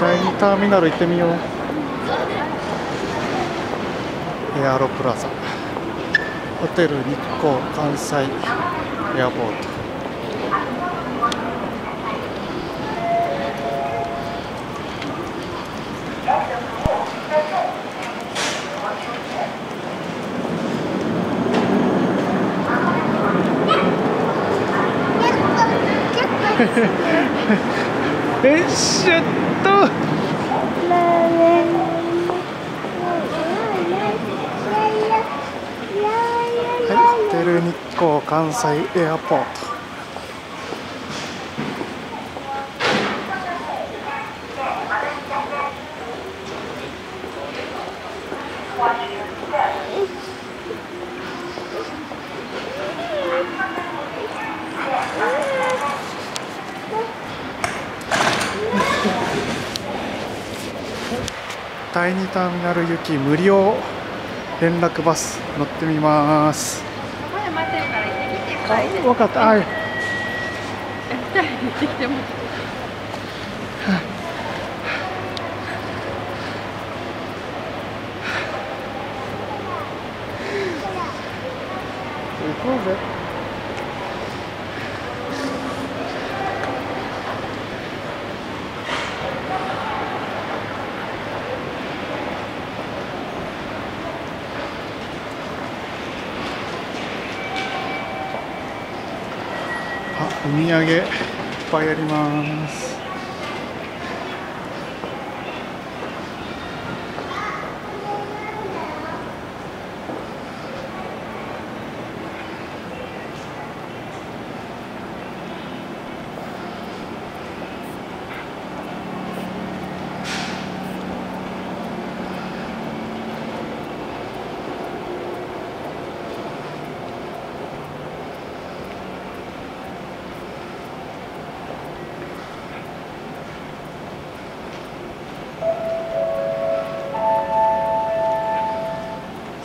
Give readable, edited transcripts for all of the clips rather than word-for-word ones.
第2ターミナル行ってみよう。エアロプラザ、ホテル日光関西エアポート。えっしゃっとはい、ホテル日光関西エアポート。第2ターミナル行き無料連絡バス乗ってみます。まだ待ってるから行ってきてください。分かった。はい、行ってきてもらって。行こうぜ。お土産いっぱいあります。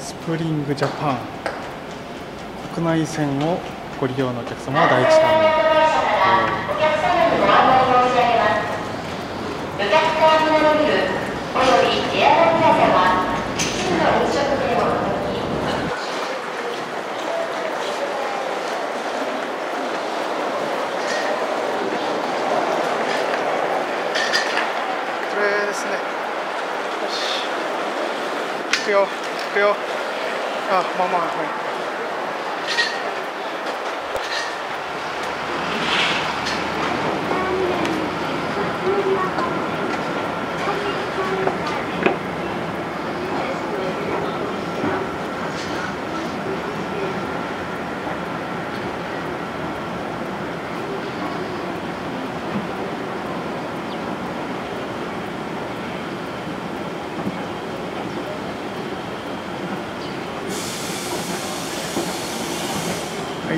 スプリングジャパン、国内線をご利用のお客様は第1ターミナルです。旅客ターミナルビルおよびエアロプラザは一部の飲食店を除き。これですね。よし、行くよ行くよ。あ、ママ、はい。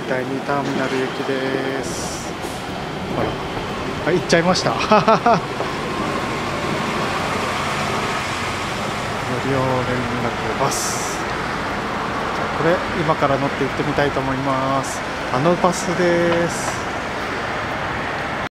第2ターミナル行きです。ほら、あ、行っちゃいました。無料連絡バス。じゃあこれ今から乗って行ってみたいと思います。あのバスです。